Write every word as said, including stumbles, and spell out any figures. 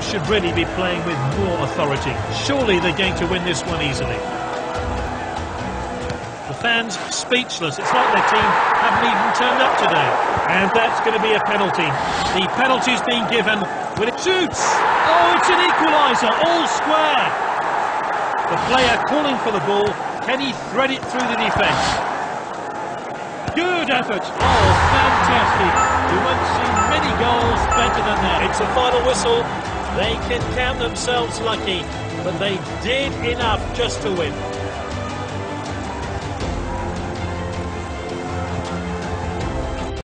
team should really be playing with more authority. Surely they're going to win this one easily. The fans speechless. It's like their team haven't even turned up today. And that's going to be a penalty. The penalty's been given. When it shoots! Oh, it's an equaliser, all square. The player calling for the ball. Can he thread it through the defence? Good effort. Oh, fantastic. You won't see many goals better than that. It's a final whistle. They can count themselves lucky, but they did enough just to win.